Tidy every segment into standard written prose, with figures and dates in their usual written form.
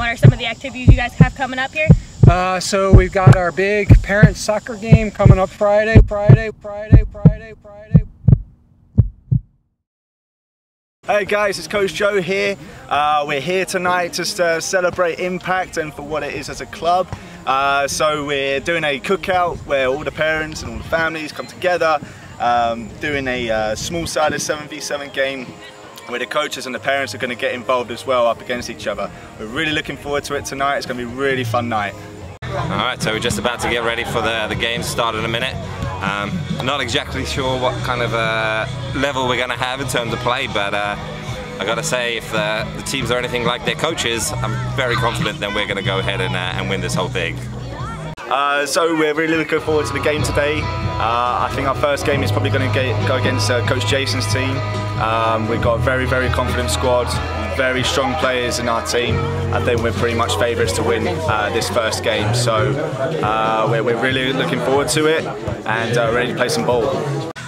what are some of the activities you guys have coming up here? So we've got our big parent soccer game coming up Friday. Hey guys, it's Coach Joe here. We're here tonight just to celebrate Impact and for what it is as a club. So we're doing a cookout where all the parents and all the families come together, doing a small-sided 7v7 game where the coaches and the parents are going to get involved as well up against each other. We're really looking forward to it tonight. It's going to be a really fun night. Alright, so we're just about to get ready for the game start in a minute. Not exactly sure what kind of level we're going to have in terms of play, but I got to say, if the teams are anything like their coaches, I'm very confident that we're going to go ahead and win this whole thing. So we're really looking forward to the game today. I think our first game is probably going to go against Coach Jason's team. We've got a very, very confident squad, very strong players in our team. I think we're pretty much favourites to win this first game. So we're really looking forward to it and ready to play some ball.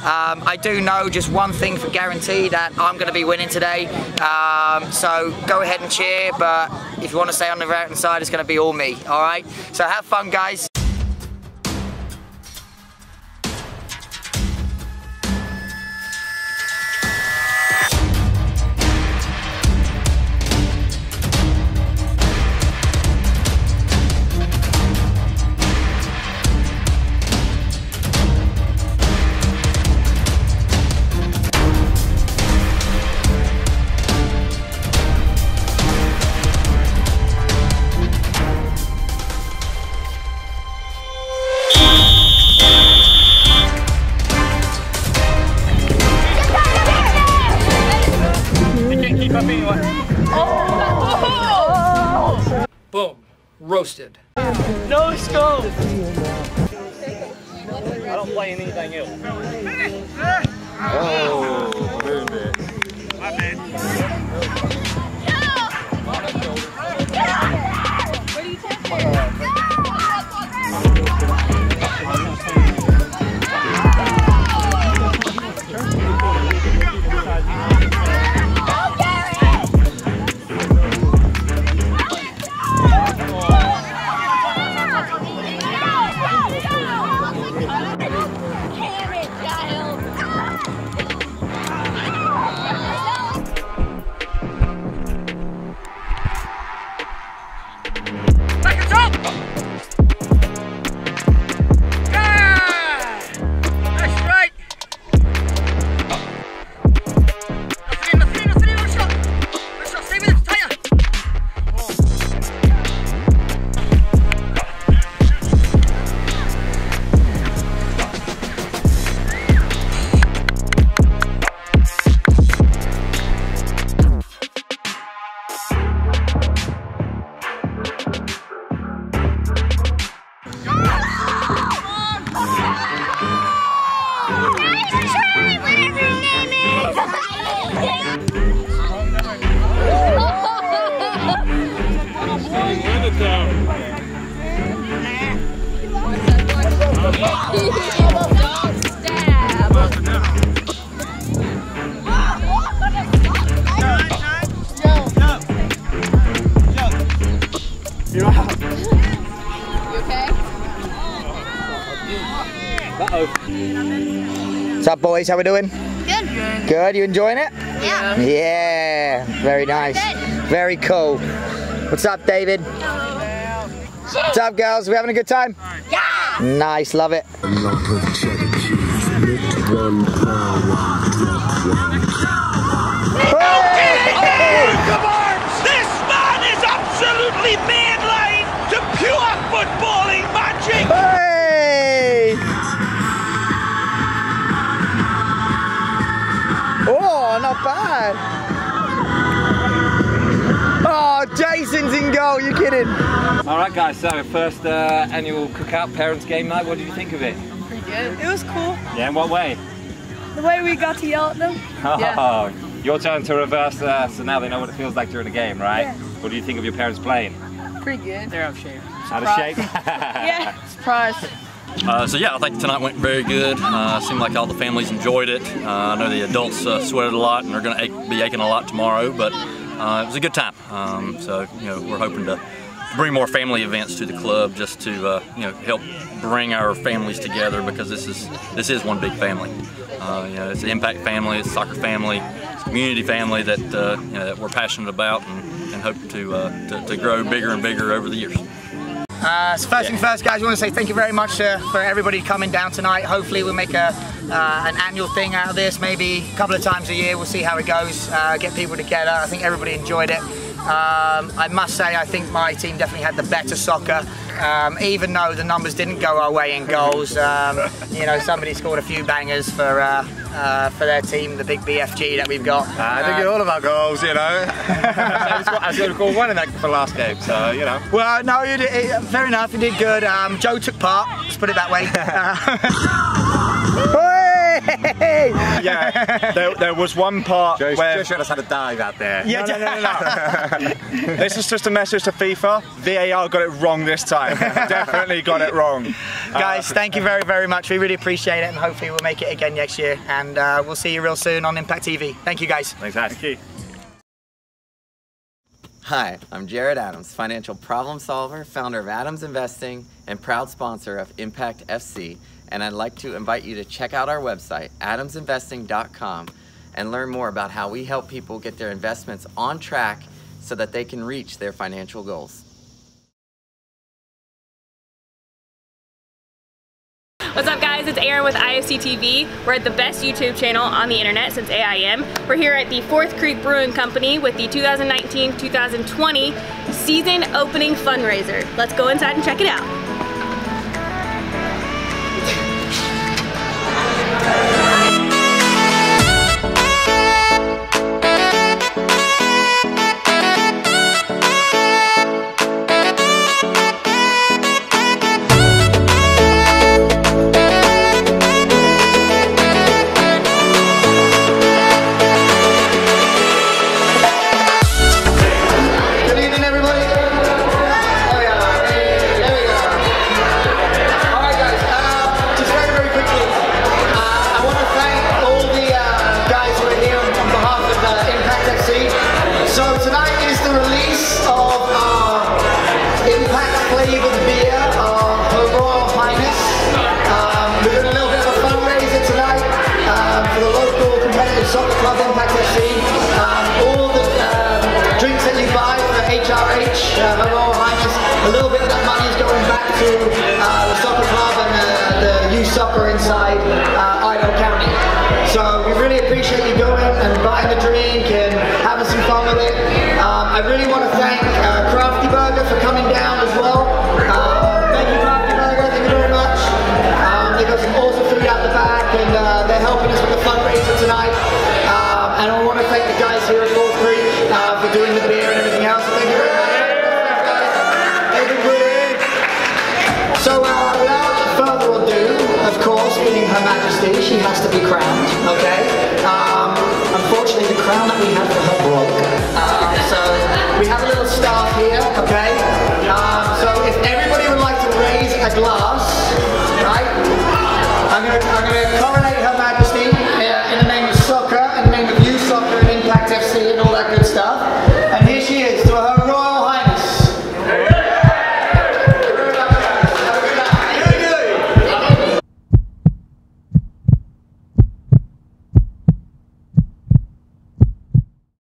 I do know just one thing for guarantee, that I'm going to be winning today. So go ahead and cheer, but if you want to stay on the right side, it's going to be all me. All right. So have fun, guys. Boom, roasted. No scope. I don't play anything else. Oh, very bad. My bad. What are you testing? What's up, boys? How we doing? Good. Good? You enjoying it? Yeah. Yeah. Very nice. Very cool. What's up, David? Hello. What's up, girls? We having a good time? Yeah. Nice. Love it. A lump of cheddar cheese, lift one, pour one, drop one. Hey! Come on! This man is absolutely mainline to pure footballing magic! Hey! Oh, not bad. Oh, Jason's in goal, you kidding? Alright guys, so first annual cookout parents game night, what did you think of it? Pretty good. It was cool. Yeah, in what way? The way we got to yell at them. Oh, yeah. Your turn to reverse, so now they know what it feels like during a game, right? Yeah. What do you think of your parents playing? Pretty good. They're out of shape. Surprise. Out of shape? Yeah, surprised. So yeah, I think tonight went very good. Seemed like all the families enjoyed it. I know the adults sweated a lot and are going to be aching a lot tomorrow, but it was a good time. So we're hoping to bring more family events to the club, just to help bring our families together, because this is one big family. It's an Impact family, it's a soccer family, it's a community family that that we're passionate about and hope to grow bigger and bigger over the years. So first thing first, guys, we want to say thank you very much for everybody coming down tonight. Hopefully we'll make an annual thing out of this, maybe a couple of times a year. We'll see how it goes, get people together. I think everybody enjoyed it. I must say, I think my team definitely had the better soccer, even though the numbers didn't go our way in goals. Somebody scored a few bangers for their team, the big BFG that we've got. They get all of our goals, I was going to score one in that for last game, so Well, no, you did, fair enough. You did good. Joe took part. Let's put it that way. Yeah, there was one part where Joe should have had a dive out there. Yeah, no. This is just a message to FIFA. VAR got it wrong this time. Definitely got it wrong. Guys, thank you very, very much. We really appreciate it, and hopefully we'll make it again next year. And we'll see you real soon on Impact TV. Thank you, guys. Thanks, guys. Thank you. Hi, I'm Jared Adams, financial problem solver, founder of Adams Investing, and proud sponsor of Impact FC. And I'd like to invite you to check out our website, adamsinvesting.com, and learn more about how we help people get their investments on track so that they can reach their financial goals. What's up, guys? It's Aaron with IFC TV. We're at the best YouTube channel on the internet since AIM. We're here at the Fourth Creek Brewing Company with the 2019-2020 season opening fundraiser. Let's go inside and check it out. Her Royal Highness, a little bit of that money is going back to the soccer club and the youth soccer inside Idaho County. So we really appreciate you going and buying a drink and having some fun with it. I really want to thank Crafty Burger for coming down as well. Thank you, Crafty Burger, thank you very much. They got some awesome food out the back, and they're helping us with the fundraiser tonight. And I want to thank the guys here at Fourth Creek for doing the beer and everything else. Thank you very much. So without further ado, of course, being Her Majesty, she has to be crowned, okay? Unfortunately, the crown that we have for her broke. So we have a little staff here, okay? So if everybody would like to raise a glass, right? I'm gonna coronate Her Majesty in the name of soccer, in the name of youth soccer and Impact FC and all that good stuff.